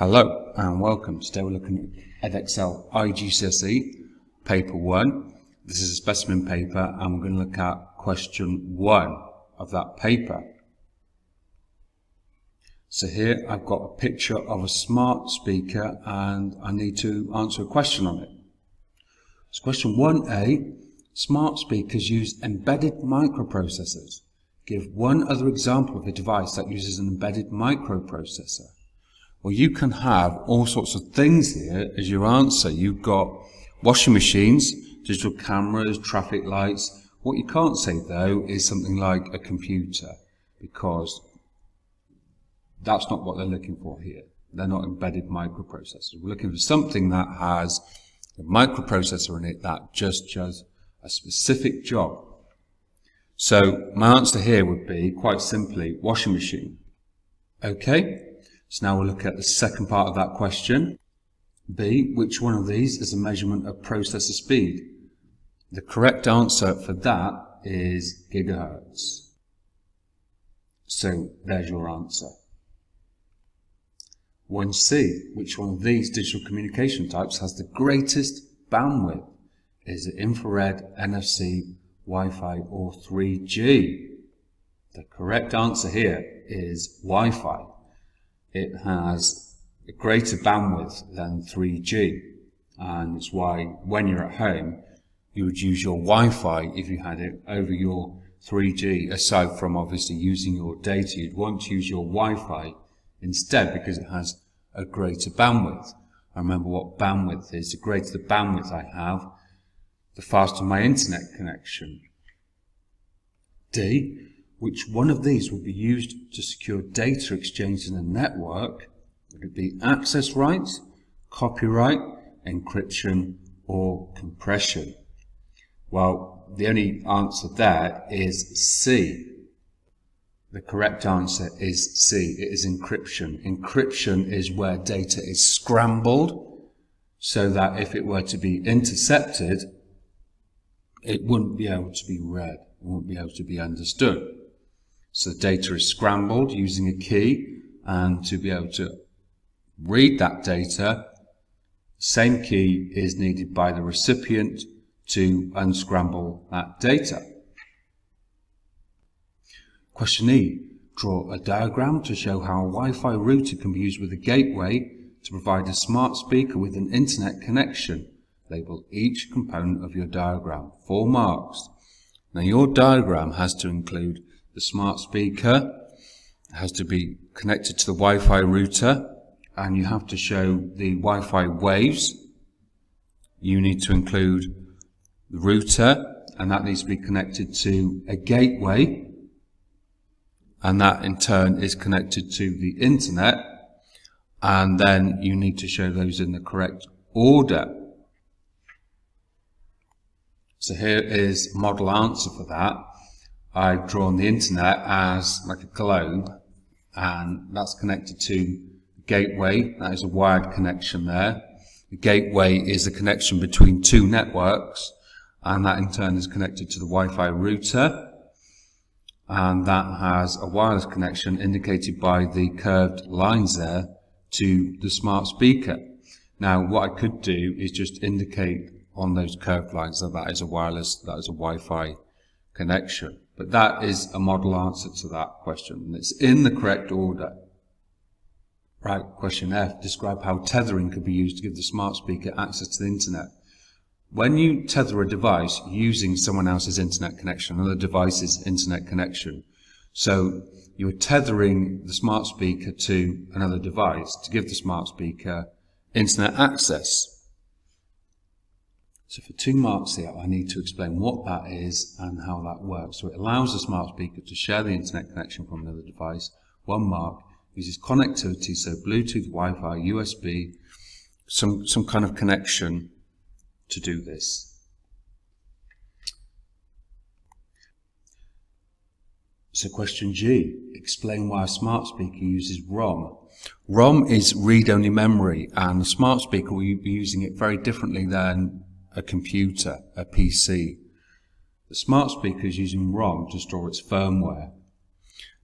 Hello and welcome. Today we're looking at Edexcel IGCSE paper 1. This is a specimen paper and we're going to look at question 1 of that paper. So here I've got a picture of a smart speaker and I need to answer a question on it. So question 1A, smart speakers use embedded microprocessors. Give one other example of a device that uses an embedded microprocessor. Well, you can have all sorts of things here as your answer. You've got washing machines, digital cameras, traffic lights. What you can't say, though, is something like a computer, because that's not what they're looking for here. They're not embedded microprocessors. We're looking for something that has a microprocessor in it that just does a specific job. So my answer here would be, quite simply, washing machine. Okay. So now we'll look at the second part of that question. B, which one of these is a measurement of processor speed? The correct answer for that is gigahertz. So there's your answer. 1C, which one of these digital communication types has the greatest bandwidth? Is it infrared, NFC, Wi-Fi or 3G? The correct answer here is Wi-Fi. It has a greater bandwidth than 3G, and it's why when you're at home you would use your Wi-Fi if you had it over your 3G, aside from obviously using your data. You'd want to use your Wi-Fi instead because it has a greater bandwidth. I remember what bandwidth is. The greater the bandwidth I have, the faster my internet connection. D, which one of these would be used to secure data exchanged in a network? Would it be access rights, copyright, encryption, or compression? Well, the only answer there is C. The correct answer is C. It is encryption. Encryption is where data is scrambled so that if it were to be intercepted, it wouldn't be able to be read. It wouldn't be able to be understood. So the data is scrambled using a key, and to be able to read that data, same key is needed by the recipient to unscramble that data. Question E, draw a diagram to show how a Wi-Fi router can be used with a gateway to provide a smart speaker with an internet connection. Label each component of your diagram. 4 marks. Now your diagram has to include the smart speaker, has to be connected to the Wi-Fi router, and you have to show the Wi-Fi waves. You need to include the router, and that needs to be connected to a gateway, and that in turn is connected to the internet, and then you need to show those in the correct order. So here is model answer for that. I've drawn the internet as like a globe, and that's connected to the gateway. That is a wired connection there. The gateway is a connection between 2 networks, and that in turn is connected to the Wi-Fi router, and that has a wireless connection indicated by the curved lines there to the smart speaker. Now what I could do is just indicate on those curved lines that that is a wireless, that is a Wi-Fi connection. But that is a model answer to that question, and it's in the correct order. Right, question F, describe how tethering could be used to give the smart speaker access to the internet. When you tether a device using someone else's internet connection, another device's internet connection, so you're tethering the smart speaker to another device to give the smart speaker internet access. So for 2 marks here, I need to explain what that is and how that works. So it allows the smart speaker to share the internet connection from another device. 1 mark, uses connectivity, so Bluetooth, Wi-Fi, USB, some kind of connection to do this. So question G, explain why a smart speaker uses ROM. ROM is read-only memory, and the smart speaker will be using it very differently than a computer, a PC. The smart speaker is using ROM to store its firmware.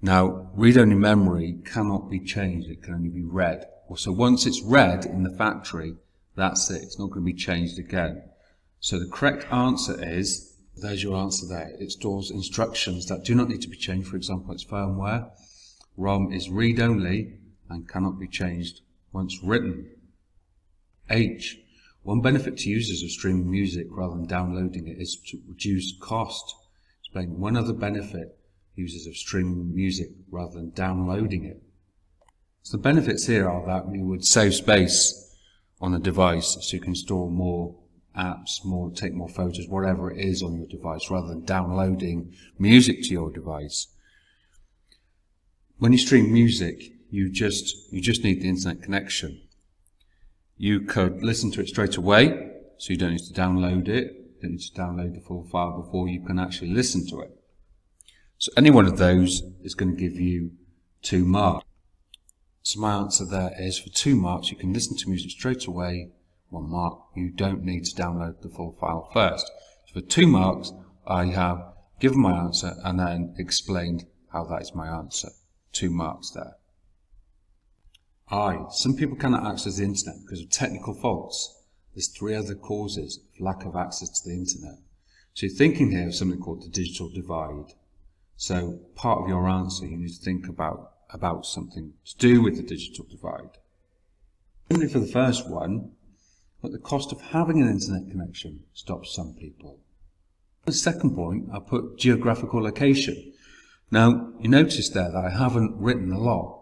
Now, read-only memory cannot be changed, it can only be read. So once it's read in the factory, that's it. It's not going to be changed again. So the correct answer is, there's your answer there. It stores instructions that do not need to be changed. For example, it's firmware. ROM is read-only and cannot be changed once written. H. One benefit to users of streaming music rather than downloading it is to reduce cost. Explain one other benefit users of streaming music rather than downloading it. So the benefits here are that we would save space on the device, so you can store more apps, take more photos, whatever it is on your device, rather than downloading music to your device. When you stream music, you just need the internet connection. You could listen to it straight away, so you don't need to download it. You don't need to download the full file before you can actually listen to it. So any one of those is going to give you 2 marks. So my answer there is, for 2 marks, you can listen to music straight away. 1 mark, you don't need to download the full file first. So for 2 marks, I have given my answer and then explained how that is my answer. 2 marks there. I. Some people cannot access the internet because of technical faults. There's 3 other causes of lack of access to the internet. So you're thinking here of something called the digital divide. So part of your answer, you need to think about something to do with the digital divide. Only for the first one, but the cost of having an internet connection stops some people. The second point, I put geographical location. Now, you notice there that I haven't written a lot.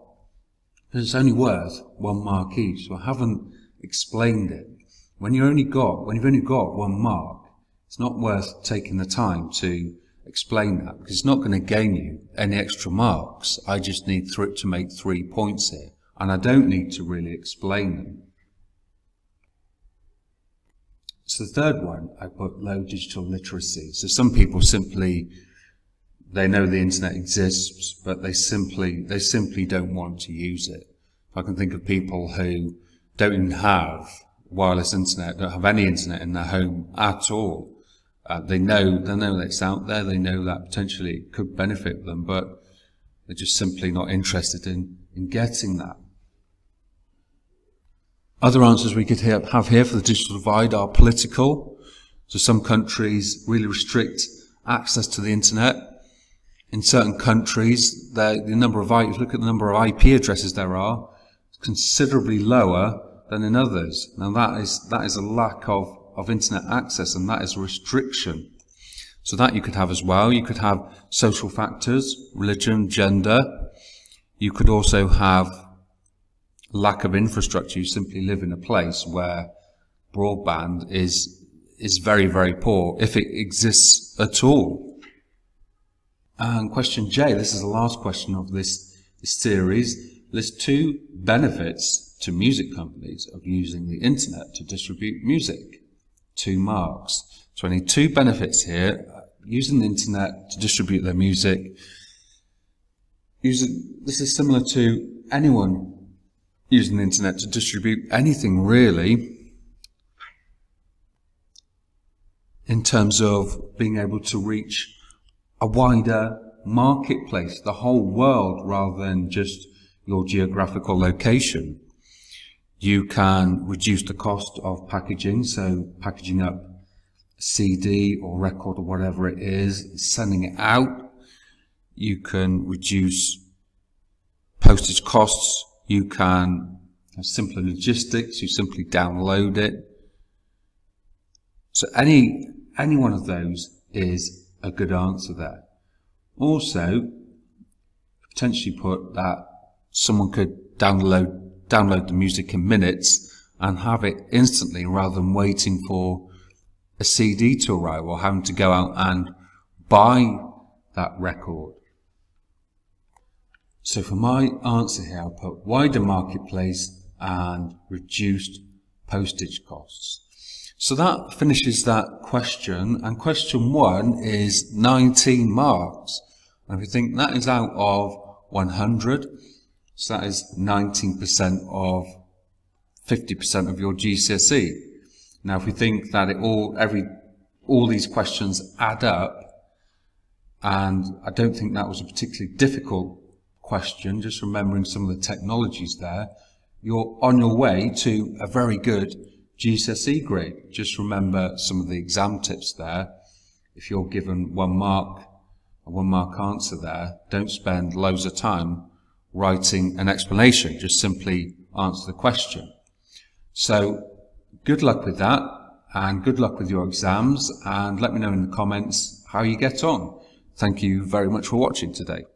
It's only worth 1 mark each, so I haven't explained it. When you've only got 1 mark, it's not worth taking the time to explain that, because it's not going to gain you any extra marks. I just need to make 3 points here, and I don't need to really explain them. So the third one, I put low digital literacy. So some people simply, they know the internet exists, but they simply don't want to use it. I can think of people who don't even have wireless internet, don't have any internet in their home at all. They know that it's out there. They know that potentially it could benefit them, but they're just simply not interested in getting that. Other answers we could have here for the digital divide are political. So some countries really restrict access to the internet. In certain countries, if you look at the number of IP addresses there are, it's considerably lower than in others. Now that is a lack of internet access, and that is a restriction. So that you could have as well. You could have social factors, religion, gender. You could also have lack of infrastructure. You simply live in a place where broadband is very, very poor, if it exists at all. And question J, this is the last question of this series. List 2 benefits to music companies of using the internet to distribute music. 2 marks. So I need 2 benefits here. Using the internet to distribute their music. This is similar to anyone using the internet to distribute anything really, in terms of being able to reach a wider marketplace, the whole world, rather than just your geographical location. You can reduce the cost of packaging, so packaging up a CD or record or whatever it is, sending it out. You can reduce postage costs. You can have simpler logistics. You simply download it. So any one of those is a good answer there. Also, potentially put that someone could download the music in minutes and have it instantly, rather than waiting for a CD to arrive or having to go out and buy that record. So for my answer here, I'll put wider marketplace and reduced postage costs. So that finishes that question, and question 1 is 19 marks. And if you think that is out of 100, so that is 19% of 50% of your GCSE. Now, if we think that all these questions add up, and I don't think that was a particularly difficult question, just remembering some of the technologies there, you're on your way to a very good GCSE grade. Just remember some of the exam tips there. If you're given 1 mark, a 1 mark answer there, don't spend loads of time writing an explanation. Just simply answer the question. So good luck with that, and good luck with your exams, and let me know in the comments how you get on. Thank you very much for watching today.